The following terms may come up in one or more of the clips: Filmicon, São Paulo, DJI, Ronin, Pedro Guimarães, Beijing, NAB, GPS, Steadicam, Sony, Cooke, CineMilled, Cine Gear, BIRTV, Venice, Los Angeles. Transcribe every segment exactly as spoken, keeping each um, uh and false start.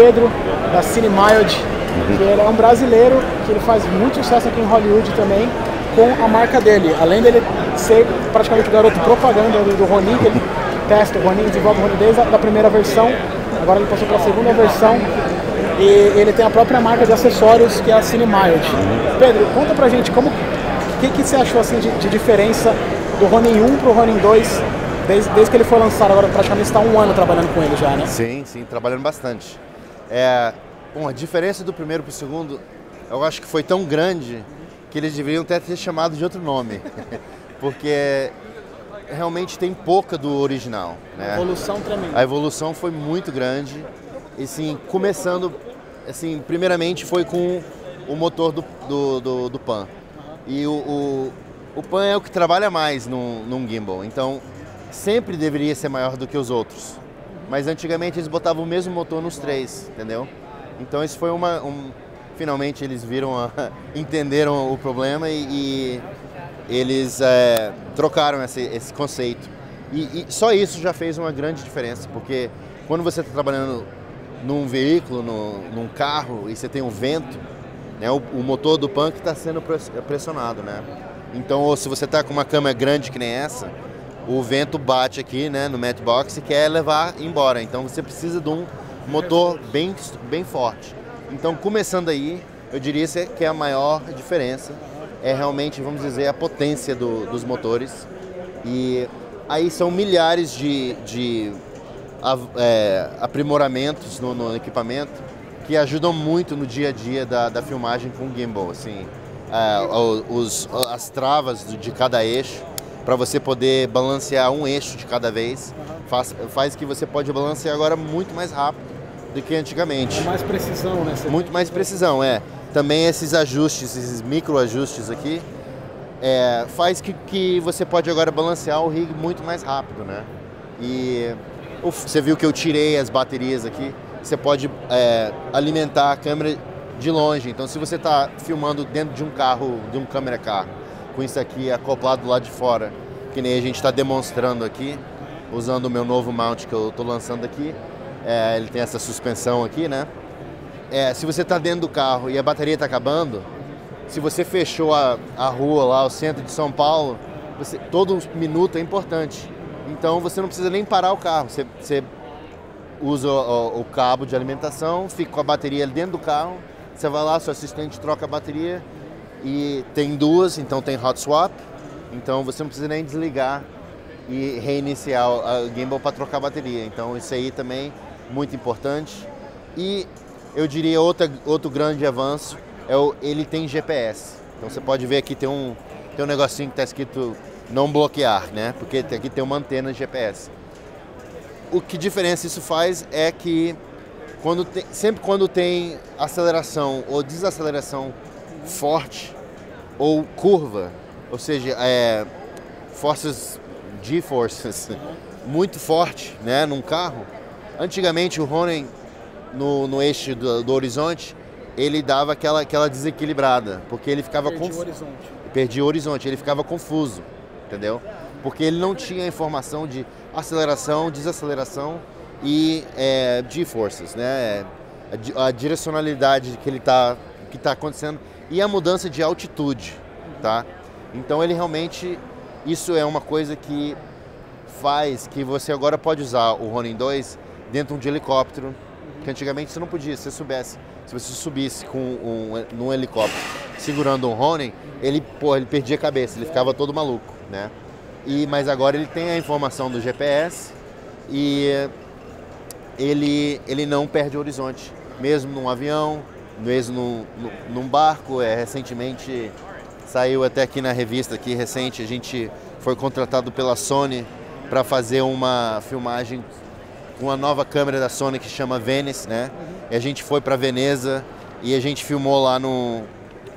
Pedro, da CineMilled, uhum. que ele é um brasileiro, que ele faz muito sucesso aqui em Hollywood também, com a marca dele. Além dele ser praticamente o garoto propaganda do, do Ronin, que ele testa o Ronin, desenvolve o Ronin desde a da primeira versão, agora ele passou para a segunda versão, e ele tem a própria marca de acessórios, que é a CineMilled. Uhum. Pedro, conta pra gente, como, que, que você achou assim, de, de diferença do Ronin um para o Ronin dois, desde, desde que ele foi lançado, agora praticamente está um ano trabalhando com ele já, né? Sim, sim, trabalhando bastante. É, bom, a diferença do primeiro para o segundo, eu acho que foi tão grande que eles deveriam até ter chamado de outro nome, porque realmente tem pouca do original, né? A evolução tremenda. A evolução foi muito grande, e sim, começando, assim, primeiramente foi com o motor do, do, do, do Pan, e o, o, o Pan é o que trabalha mais num, num gimbal, então sempre deveria ser maior do que os outros, mas antigamente eles botavam o mesmo motor nos três, entendeu? Então isso foi uma... Um, finalmente eles viram, a, entenderam o problema e, e eles é, trocaram esse, esse conceito. E, e só isso já fez uma grande diferença, porque quando você está trabalhando num veículo, no, num carro, e você tem um vento, né, o, o motor do Pan está sendo pressionado, né? Então, ou se você está com uma câmera grande que nem essa, o vento bate aqui, né, no matbox e quer levar embora. Então você precisa de um motor bem, bem forte. Então, começando aí, eu diria que a maior diferença é realmente, vamos dizer, a potência do, dos motores. E aí são milhares de, de é, aprimoramentos no, no equipamento que ajudam muito no dia a dia da, da filmagem com gimbal. Assim, a, os, as travas de cada eixo, para você poder balancear um eixo de cada vez, faz, faz que você pode balancear agora muito mais rápido do que antigamente. Mais precisão, né? Você muito mais precisão, é. Também esses ajustes, esses microajustes aqui, é, faz que, que você pode agora balancear o rig muito mais rápido, né? E uf, você viu que eu tirei as baterias aqui, você pode é, alimentar a câmera de longe. Então, se você está filmando dentro de um carro, de um câmera carro, com isso aqui acoplado lá de fora, que nem a gente está demonstrando aqui, usando o meu novo mount que eu estou lançando aqui, É, ele tem essa suspensão aqui, né? É, se você está dentro do carro e a bateria está acabando, se você fechou a, a rua lá, o centro de São Paulo, você, todo minuto é importante. Então você não precisa nem parar o carro. Você, você usa o, o, o cabo de alimentação, fica com a bateria dentro do carro, você vai lá, seu assistente troca a bateria e tem duas, então tem hot swap. Então você não precisa nem desligar e reiniciar o gimbal para trocar a bateria. Então isso aí também muito importante. E eu diria outra, outro grande avanço é o, ele tem G P S. Então você pode ver aqui tem um, tem um negocinho que está escrito não bloquear, né? Porque aqui tem uma antena G P S. O que diferença isso faz é que quando tem, sempre quando tem aceleração ou desaceleração forte ou curva, ou seja, é, forças G-forces muito forte, né, num carro. Antigamente o Ronin no, no eixo do, do horizonte, ele dava aquela, aquela desequilibrada, porque ele ficava confuso. Perdia o horizonte, ele ficava confuso, entendeu? Porque ele não tinha informação de aceleração, desaceleração e é, G-forces, né? A, a direcionalidade que ele tá, que tá acontecendo e a mudança de altitude, tá? Então ele realmente isso é uma coisa que faz que você agora pode usar o Ronin dois dentro de um helicóptero, que antigamente você não podia. Se você soubesse, se você subisse com um, num helicóptero segurando um Ronin, ele, pô, ele perdia a cabeça, ele ficava todo maluco, né? E, mas agora ele tem a informação do G P S e ele, ele não perde o horizonte, mesmo num avião, mesmo num, num barco. É, recentemente saiu até aqui na revista, aqui recente, a gente foi contratado pela Sony para fazer uma filmagem com a nova câmera da Sony que chama Venice, né? E a gente foi para Veneza e a gente filmou lá no,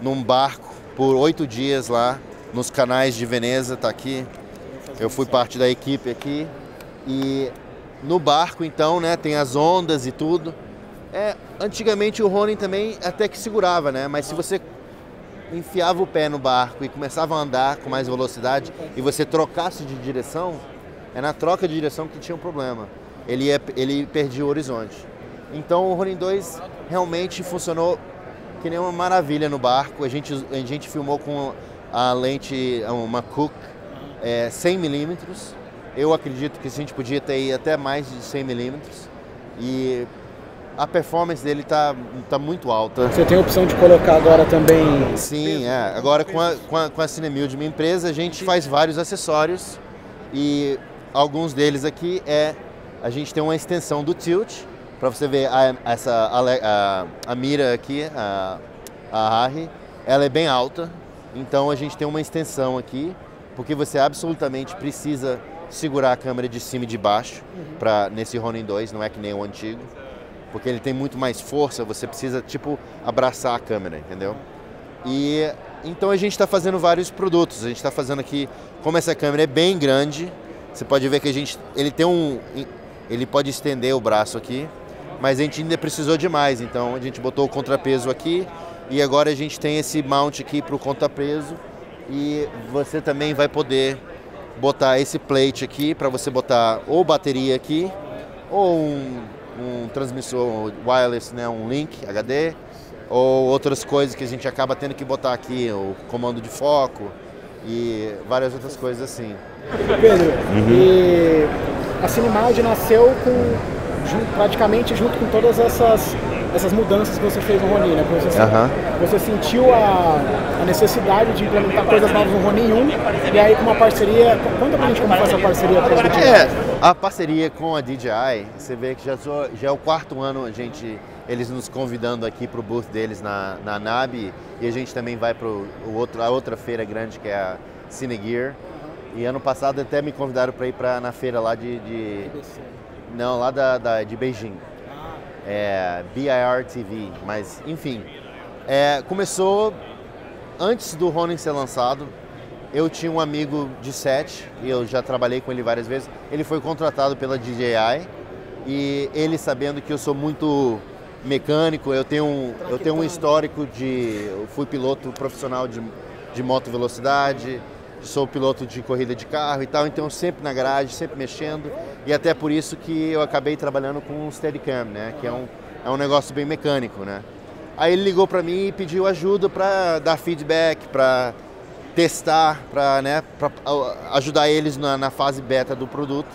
num barco por oito dias lá, nos canais de Veneza, tá aqui. Eu fui parte da equipe aqui. E no barco então, né, tem as ondas e tudo. É, antigamente o Ronin também até que segurava, né? Mas se você enfiava o pé no barco e começava a andar com mais velocidade e você trocasse de direção, é na troca de direção que tinha um problema. Ele, ia, ele perdia o horizonte. Então o Ronin dois realmente funcionou que nem uma maravilha no barco. A gente, a gente filmou com a lente, uma Cooke é, cem milímetros. Eu acredito que a gente podia ter ido até mais de cem milímetros. E a performance dele tá, tá muito alta. Você tem a opção de colocar agora também... Sim, é. Agora com a, com a, com a CineMilled, minha empresa, a gente faz vários acessórios. E alguns deles aqui é... A gente tem uma extensão do tilt, para você ver a, essa, a, a, a mira aqui, a, a Harry, ela é bem alta. Então a gente tem uma extensão aqui, porque você absolutamente precisa segurar a câmera de cima e de baixo, uhum. pra, nesse Ronin dois, não é que nem o antigo. Porque ele tem muito mais força, você precisa, tipo, abraçar a câmera, entendeu? E então a gente está fazendo vários produtos. A gente está fazendo aqui, como essa câmera é bem grande, você pode ver que a gente, ele tem um, ele pode estender o braço aqui, mas a gente ainda precisou de mais, então a gente botou o contrapeso aqui e agora a gente tem esse mount aqui para o contrapeso e você também vai poder botar esse plate aqui para você botar ou bateria aqui ou um um transmissor wireless, né, um link H D, ou outras coisas que a gente acaba tendo que botar aqui, o comando de foco e várias outras coisas assim. Pedro, uhum. e a CineMilled nasceu com, praticamente junto com todas essas, essas mudanças que você fez no Ronin, né? Você, uhum. você sentiu a, a necessidade de implementar coisas novas no Ronin um, e aí com uma parceria, conta pra gente como foi essa parceria com a D J I. A parceria com a D J I, você vê que já, sou, já é o quarto ano a gente, eles nos convidando aqui para o booth deles na, na N A B, e a gente também vai para a outra feira grande que é a Cine Gear. E ano passado até me convidaram para ir pra, na feira lá de, de não lá da, da de Beijing, é, B I R T V, mas enfim, é, começou antes do Ronin ser lançado. Eu tinha um amigo de set, e eu já trabalhei com ele várias vezes. Ele foi contratado pela D J I e ele, sabendo que eu sou muito mecânico, eu tenho um, eu tenho um histórico de... Eu fui piloto profissional de, de moto velocidade, sou piloto de corrida de carro e tal, então sempre na garagem, sempre mexendo. E até por isso que eu acabei trabalhando com o Steadicam, né? Que é um, é um negócio bem mecânico, né? Aí ele ligou pra mim e pediu ajuda pra dar feedback, pra... testar, para né, ajudar eles na, na fase beta do produto.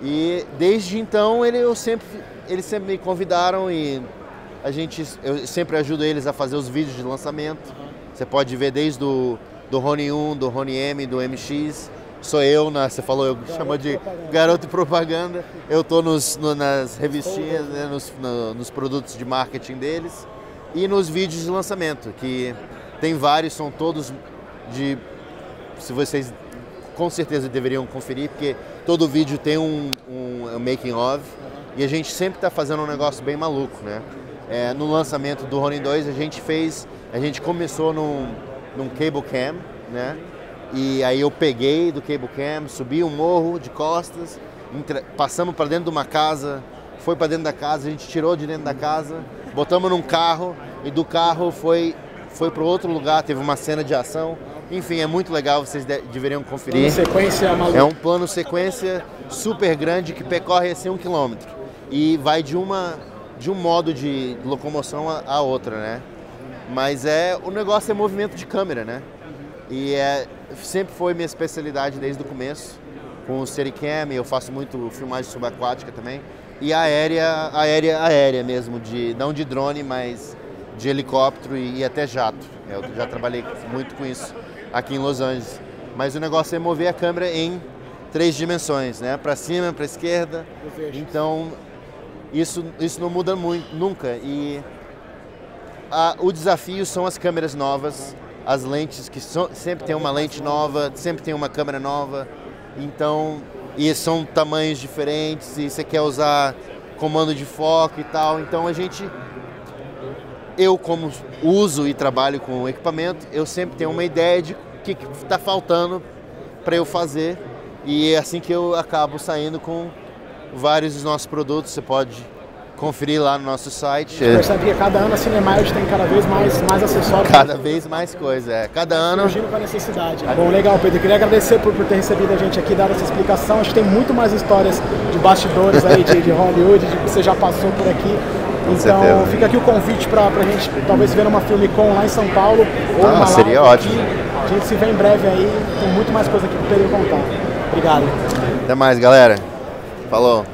E desde então ele, eu sempre, eles sempre me convidaram e a gente, eu sempre ajudo eles a fazer os vídeos de lançamento. Você pode ver desde do, do Ronin um, do Ronin M, do M X. Sou eu, na, você falou, eu chamou de garoto propaganda. Eu estou nos, no, nas revistinhas, né, nos, no, nos produtos de marketing deles e nos vídeos de lançamento, que tem vários, são todos... De, se vocês com certeza deveriam conferir, porque todo vídeo tem um, um, um making of, e a gente sempre está fazendo um negócio bem maluco, né? É, no lançamento do Ronin dois a gente fez, a gente começou num, num cable cam, né? E aí eu peguei do cable cam, subi um morro de costas, entre, passamos para dentro de uma casa, foi para dentro da casa, a gente tirou de dentro da casa, botamos num carro e do carro foi foi para outro lugar, teve uma cena de ação. Enfim, é muito legal, vocês de deveriam conferir. Sequência maluca. É um plano sequência super grande que percorre assim um quilômetro e vai de, uma, de um modo de locomoção a, a outra, né? Mas é, o negócio é movimento de câmera, né? E é, sempre foi minha especialidade desde o começo. Com o Steadicam, eu faço muito filmagem subaquática também. E aérea, aérea, aérea mesmo, de, não de drone, mas... de helicóptero e, e até jato. Eu já trabalhei muito com isso aqui em Los Angeles. Mas o negócio é mover a câmera em três dimensões, né? Para cima, para esquerda. Então isso isso não muda muito nunca. E a, o desafio são as câmeras novas, as lentes que so, sempre tem uma lente nova, sempre tem uma câmera nova. Então e são tamanhos diferentes e você quer usar comando de foco e tal. Então a gente Eu, como uso e trabalho com o equipamento, eu sempre tenho uma ideia de o que está faltando para eu fazer. E é assim que eu acabo saindo com vários dos nossos produtos. Você pode conferir lá no nosso site. A gente percebe que cada ano a CineMilled tem cada vez mais, mais acessórios. Cada vez mais coisa, é. Cada ano... Surgindo com a necessidade. Bom, legal, Pedro. Queria agradecer por, por ter recebido a gente aqui, dado essa explicação. Acho que tem muito mais histórias de bastidores aí, de, de Hollywood, de que você já passou por aqui. Com então certeza. Fica aqui o convite para a gente talvez se ver numa Filmicon lá em São Paulo. Ou ah, seria ótimo. A gente se vê em breve aí, tem muito mais coisa aqui para poder contar. Obrigado. Até mais, galera. Falou.